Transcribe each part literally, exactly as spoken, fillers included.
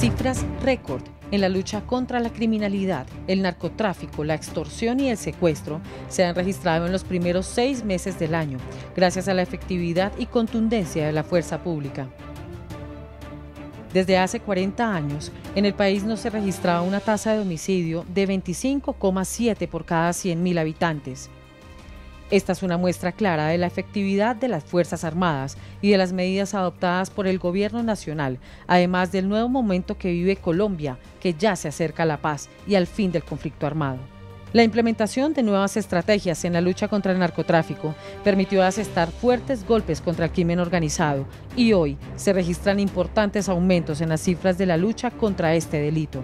Cifras récord en la lucha contra la criminalidad, el narcotráfico, la extorsión y el secuestro se han registrado en los primeros seis meses del año, gracias a la efectividad y contundencia de la fuerza pública. Desde hace cuarenta años, en el país no se registraba una tasa de homicidio de veinticinco coma siete por cada cien mil habitantes. Esta es una muestra clara de la efectividad de las Fuerzas Armadas y de las medidas adoptadas por el Gobierno Nacional, además del nuevo momento que vive Colombia, que ya se acerca a la paz y al fin del conflicto armado. La implementación de nuevas estrategias en la lucha contra el narcotráfico permitió asestar fuertes golpes contra el crimen organizado y hoy se registran importantes aumentos en las cifras de la lucha contra este delito.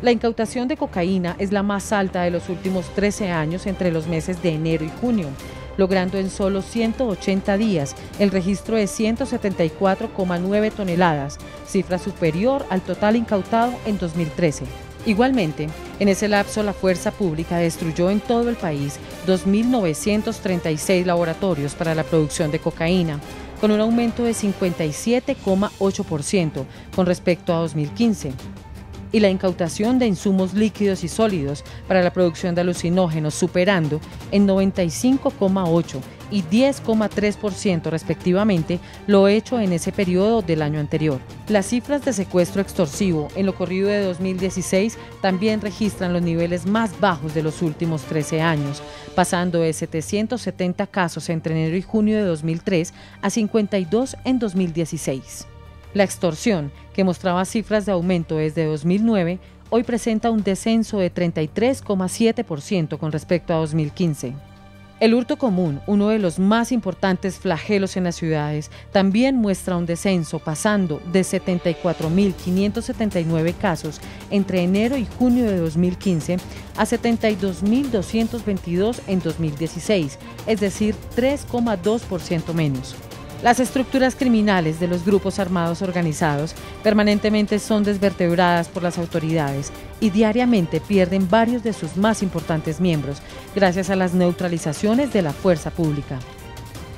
La incautación de cocaína es la más alta de los últimos trece años entre los meses de enero y junio, logrando en solo ciento ochenta días el registro de ciento setenta y cuatro coma nueve toneladas, cifra superior al total incautado en dos mil trece. Igualmente, en ese lapso la Fuerza Pública destruyó en todo el país dos mil novecientos treinta y seis laboratorios para la producción de cocaína, con un aumento de cincuenta y siete coma ocho por ciento con respecto a dos mil quince. Y la incautación de insumos líquidos y sólidos para la producción de alucinógenos, superando en noventa y cinco coma ocho y diez coma tres por ciento respectivamente lo hecho en ese periodo del año anterior. Las cifras de secuestro extorsivo en lo corrido de dos mil dieciséis también registran los niveles más bajos de los últimos trece años, pasando de setecientos setenta casos entre enero y junio de dos mil tres a cincuenta y dos en dos mil dieciséis. La extorsión, que mostraba cifras de aumento desde dos mil nueve, hoy presenta un descenso de treinta y tres coma siete por ciento con respecto a dos mil quince. El hurto común, uno de los más importantes flagelos en las ciudades, también muestra un descenso, pasando de setenta y cuatro mil quinientos setenta y nueve casos entre enero y junio de dos mil quince a setenta y dos mil doscientos veintidós en dos mil dieciséis, es decir, tres coma dos por ciento menos. Las estructuras criminales de los grupos armados organizados permanentemente son desvertebradas por las autoridades y diariamente pierden varios de sus más importantes miembros gracias a las neutralizaciones de la fuerza pública.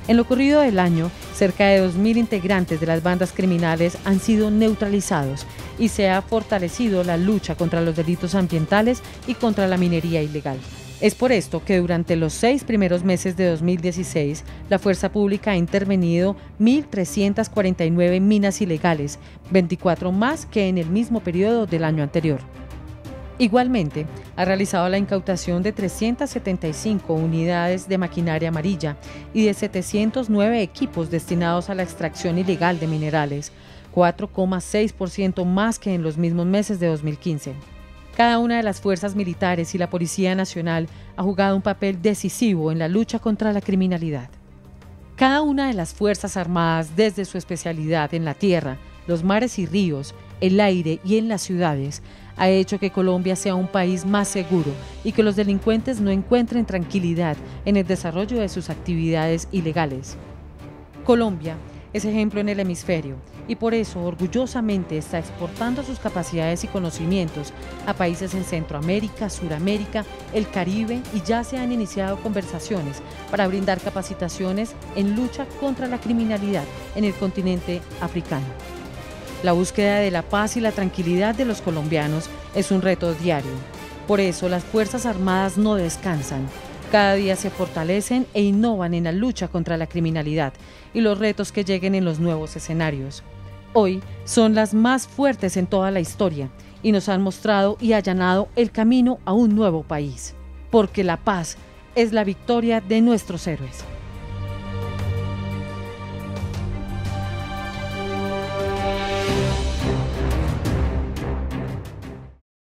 En lo corrido del año, cerca de dos mil integrantes de las bandas criminales han sido neutralizados y se ha fortalecido la lucha contra los delitos ambientales y contra la minería ilegal. Es por esto que durante los seis primeros meses de dos mil dieciséis, la Fuerza Pública ha intervenido mil trescientas cuarenta y nueve minas ilegales, veinticuatro más que en el mismo periodo del año anterior. Igualmente, ha realizado la incautación de trescientas setenta y cinco unidades de maquinaria amarilla y de setecientos nueve equipos destinados a la extracción ilegal de minerales, cuatro coma seis por ciento más que en los mismos meses de dos mil quince. Cada una de las fuerzas militares y la Policía Nacional ha jugado un papel decisivo en la lucha contra la criminalidad. Cada una de las Fuerzas Armadas, desde su especialidad en la tierra, los mares y ríos, el aire y en las ciudades, ha hecho que Colombia sea un país más seguro y que los delincuentes no encuentren tranquilidad en el desarrollo de sus actividades ilegales. Colombia es ejemplo en el hemisferio y por eso orgullosamente está exportando sus capacidades y conocimientos a países en Centroamérica, Suramérica, el Caribe y ya se han iniciado conversaciones para brindar capacitaciones en lucha contra la criminalidad en el continente africano. La búsqueda de la paz y la tranquilidad de los colombianos es un reto diario. Por eso las Fuerzas Armadas no descansan. Cada día se fortalecen e innovan en la lucha contra la criminalidad y los retos que lleguen en los nuevos escenarios. Hoy son las más fuertes en toda la historia y nos han mostrado y allanado el camino a un nuevo país. Porque la paz es la victoria de nuestros héroes.